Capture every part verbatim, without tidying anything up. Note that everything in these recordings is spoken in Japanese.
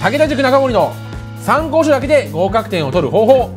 武田塾中森の参考書だけで合格点を取る方法。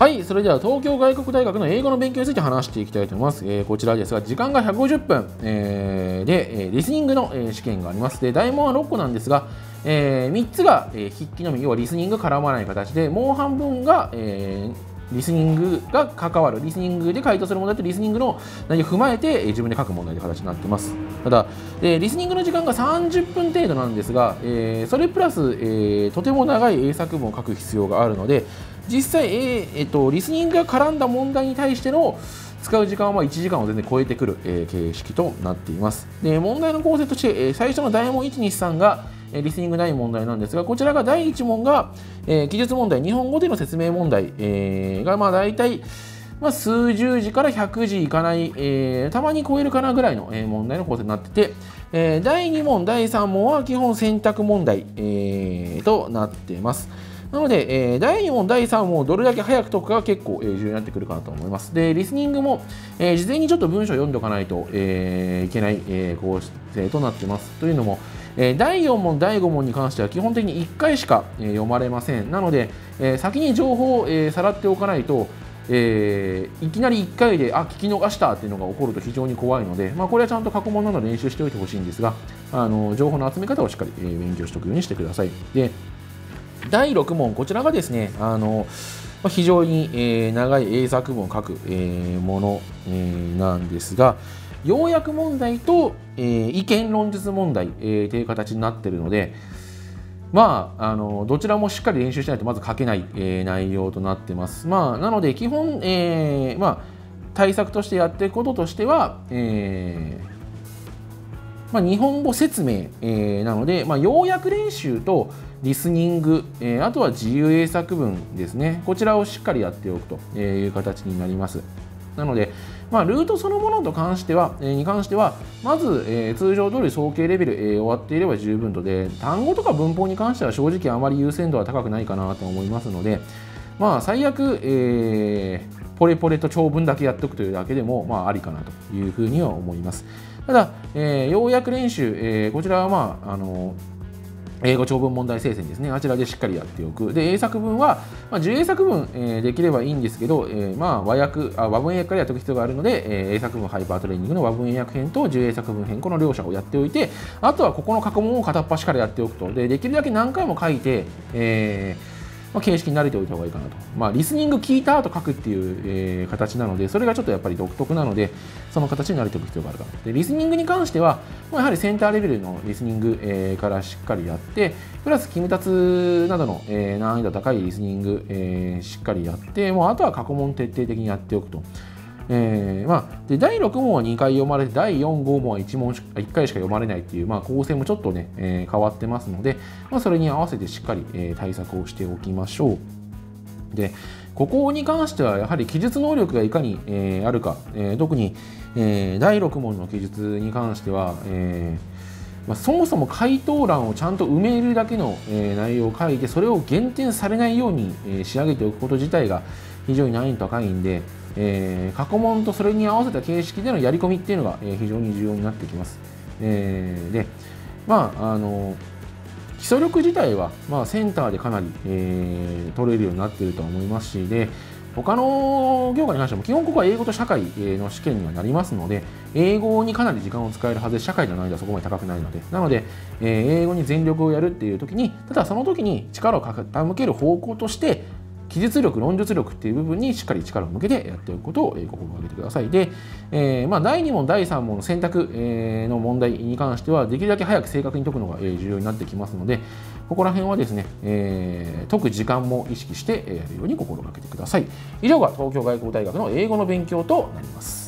はい、それでは東京外国大学の英語の勉強について話していきたいと思います。えー、こちらですが、時間がひゃくごじゅっぷん、えー、でリスニングの試験があります。で、題問はろっこなんですが、えー、みっつが筆記のみ、要はリスニングが絡まない形で、もう半分が、えーリスニングが関わる、リスニングで回答する問題とリスニングの内容を踏まえて自分で書く問題という形になっています。ただ、えー、リスニングの時間がさんじゅっぷん程度なんですが、えー、それプラス、えー、とても長い英作文を書く必要があるので、実際、えーえー、とリスニングが絡んだ問題に対しての使う時間はいちじかんを全然超えてくる、えー、形式となっています。で、問題の構成として、えー、最初の題問いち、に、さんがリスニングない問題なんですが、こちらがだいいち問が、えー、記述問題、日本語での説明問題、えー、がまあ大体、まあ、数十字からひゃく字いかない、えー、たまに超えるかなぐらいの、えー、問題の構成になってて、えー、だいに問、だいさん問は基本選択問題、えー、となっています。なので、えー、だいに問、だいさん問をどれだけ早く解くかが結構、えー、重要になってくるかなと思います。で、リスニングも、えー、事前にちょっと文章を読んでおかないと、えー、いけない、えー、構成となっています。というのも、だいよん問、だいご問に関しては基本的にいっかいしか読まれません。なので、先に情報をさらっておかないと、えー、いきなりいっかいで、あ、聞き逃したっていうのが起こると非常に怖いので、まあ、これはちゃんと過去問など練習しておいてほしいんですが、あの情報の集め方をしっかり勉強しておくようにしてください。で、だいろく問、こちらがですね、あの非常に長い英作文を書くものなんですが、要約問題と、えー、意見論述問題、えー、という形になっているので、まあ、あのどちらもしっかり練習しないとまず書けない、えー、内容となってます。まあ、なので基本、えーまあ、対策としてやっていくこととしては、えーまあ、日本語説明、えー、なので、まあ、要約練習とリスニング、えー、あとは自由英作文ですね、こちらをしっかりやっておくという形になります。なので、まあ、ルートそのものと関しては、えー、に関してはまず、えー、通常通り総計レベル、えー、終わっていれば十分とで、単語とか文法に関しては正直あまり優先度は高くないかなと思いますので、まあ、最悪、えー、ポレポレと長文だけやっておくというだけでも、まあ、ありかなというふうには思います。ただ、えー、要約練習、えー、こちらは、まああのー英語長文問題精選ですね。あちらでしっかりやっておく。で、英作文は、まあ、自由英作文、えー、できればいいんですけど、えー、まあ和訳、あ、和文英訳からやっておく必要があるので、えー、英作文ハイパートレーニングの和文英訳編と自由英作文編、この両者をやっておいて、あとはここの過去問を片っ端からやっておくと。で、できるだけ何回も書いて、えーまあ、形式に慣れておいた方がいいかなと。まあ、リスニング聞いた後書くっていう、えー、形なので、それがちょっとやっぱり独特なので、その形に慣れておく必要があるかな。で、リスニングに関しては、まあ、やはりセンターレベルのリスニング、えー、からしっかりやって、プラスキムタツなどの、えー、難易度高いリスニング、えー、しっかりやって、もうあとは過去問徹底的にやっておくと。えーまあ、でだいろく問はにかい読まれて、だいよん、ご問はいち問しいっかいしか読まれないという、まあ、構成もちょっと、ねえー、変わってますので、まあ、それに合わせてしっかり、えー、対策をしておきましょう。で、ここに関してはやはり記述能力がいかに、えー、あるか、えー、特に、えー、だいろく問の記述に関しては、えーまあ、そもそも回答欄をちゃんと埋めるだけの、えー、内容を書いて、それを減点されないように、えー、仕上げておくこと自体が非常に難易度高いんで、えー、過去問とそれに合わせた形式でのやり込みっていうのが、えー、非常に重要になってきます。えー、で、まああの基礎力自体は、まあ、センターでかなり、えー、取れるようになっているとは思いますし、で他の業界に関しても基本ここは英語と社会の試験にはなりますので、英語にかなり時間を使えるはずで、社会の難易度はそこまで高くないので、なので、えー、英語に全力をやるっていう時に、ただその時に力を傾ける方向として記述力、論述力っていう部分にしっかり力を向けてやっておくことを心がけてください。で、えーまあ、だいに問、だいさん問の選択の問題に関しては、できるだけ早く正確に解くのが重要になってきますので、ここら辺はですね、えー、解く時間も意識してやるように心がけてください。以上が東京外国大学の英語の勉強となります。